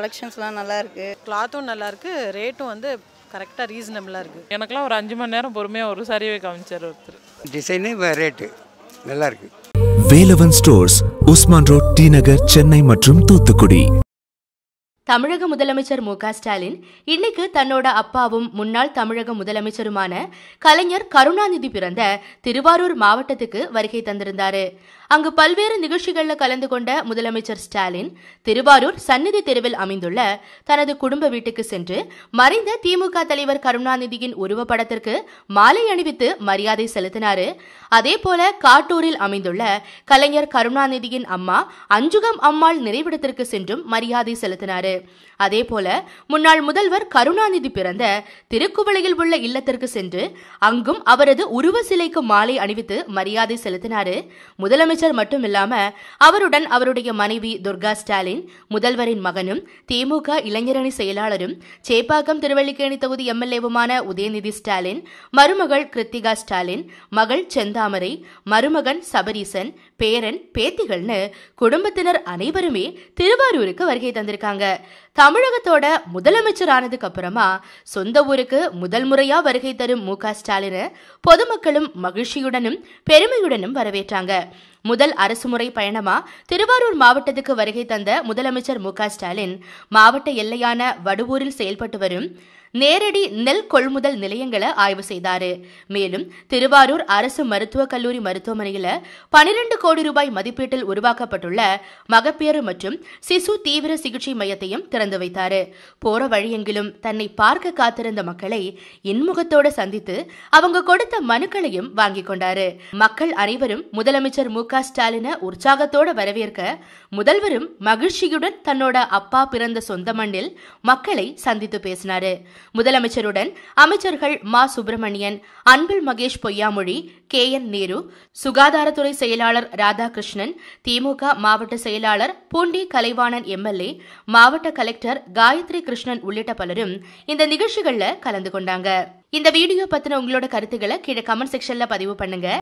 கலெக்ஷன்ஸ்லாம் நல்லா இருக்கு, கிளாத்தும் நல்லா இருக்கு, ரேட்டும் வந்து கரெக்ட்டா ரீசனபிளா இருக்கு. எனக்குலாம் ஒரு 5 மணி நேரம் பொறுமையா ஒரு சாரியே காமிச்சார் ஒருத்தர். டிசைன் ரேட் நல்லா இருக்கு. Velavan stores, Usman road, T Nagar, Chennai மற்றும் தூத்துக்குடி. தமிழக முதலமைச்சர் மு க ஸ்டாலின் இன்னைக்கு தன்னோட அப்பாவும் முன்னாள் தமிழக முதலமைச்சருமான கலைஞர் கருணாநிதி பிறந்த திருவாரூர் மாவட்டத்துக்கு வருகை தந்திருந்தாரு. அங்கு பல்வேறு நிகழ்ச்சிகளில் கலந்து கொண்ட முதலமைச்சர் ஸ்டாலின் திருவாரூர் சந்நிதி தெருவில் அமைந்துள்ள தனது குடும்ப வீட்டுக்கு சென்று மறைந்த திமுக தலைவர் கருணாநிதியின் உருவப்படத்திற்கு மாலை அணிவித்து மரியாதை செலுத்தினாரு. அதேபோல காட்டூரில் அமைந்துள்ள கலைஞர் கருணாநிதியின் அம்மா அஞ்சுகம் அம்மாள் நினைவிடத்திற்கு சென்றும் மரியாதை செலுத்தினாரு. அதேபோல முன்னாள் முதல்வர் கருணாநிதி பிறந்த திருக்குவளையில் உள்ள இல்லத்திற்கு சென்று அங்கும் அவரது உருவ சிலைக்கு மாலை அணிவித்து மரியாதை செலுத்தினார். முதலமைச்சர் மட்டுமில்லாம அவருடன் அவருடைய மனைவி துர்கா ஸ்டாலின், முதல்வரின் மகனும் திமுக இளைஞரணி செயலாளரும் சேப்பாக்கம் திருவல்லிக்கேணி தொகுதி எம்எல்ஏவுமான உதயநிதி ஸ்டாலின், மருமகள் கிருத்திகா ஸ்டாலின், மகள் செந்தாமரை, மருமகன் சபரீசன், பேரன், பேத்திகள்னு குடும்பத்தினர் அனைவருமே திருவாரூருக்கு வருகை தந்திருக்காங்க. தமிழகத்தோட முதலமைச்சர் ஆனதுக்கு அப்புறமா சொந்த ஊருக்கு முதல் முறையா வருகை தரும் மு க ஸ்டாலினை பொதுமக்களும் மகிழ்ச்சியுடனும் பெருமையுடனும் வரவேற்றாங்க. முதல் அரசுமுறை பயணமா திருவாரூர் மாவட்டத்துக்கு வருகை தந்த முதலமைச்சர் மு க ஸ்டாலின் மாவட்ட எல்லையான வடுவூரில் செயல்பட்டு வரும் நேரடி நெல் கொள்முதல் நிலையங்களை ஆய்வு செய்தார். மேலும் திருவாரூர் அரசு மருத்துவக் கல்லூரி மருத்துவமனையில் 12 கோடி ரூபாய் மதிப்பீட்டில் உருவாக்கப்பட்டுள்ள மகப்பேறு மற்றும் சிசு தீவிர சிகிச்சை மையத்தையும் திறந்து வைத்தார். போற வழியெங்கிலும் தன்னை பார்க்க காத்திருந்த மக்களை இன்முகத்தோடு சந்தித்து அவங்க கொடுத்த மனுக்களையும் வாங்கி கொண்டார். மக்கள் அனைவரும் முதலமைச்சர் மு க ஸ்டாலினை உற்சாகத்தோடு வரவேற்க முதல்வரும் மகிழ்ச்சியுடன் தன்னோட அப்பா பிறந்த சொந்த மண்ணில் மக்களை சந்தித்து பேசினார். முதலமைச்சருடன் அமைச்சர்கள் மா சுப்பிரமணியன், அன்பில் மகேஷ் பொய்யாமொழி, KN நேரு, சுகாதாரத்துறை செயலாளர் ராதாகிருஷ்ணன், திமுக மாவட்ட செயலாளர் பூண்டி கலைவாணன், MLA, மாவட்ட கலெக்டர் காயத்ரி கிருஷ்ணன் உள்ளிட்ட பலரும் இந்த நிகழ்ச்சிகளில் கலந்து கொண்டாங்க. இந்த வீடியோ பத்தின உங்களோட கருத்துக்களை கீழே கமெண்ட் செக்ஷன்ல பதிவு பண்ணுங்க.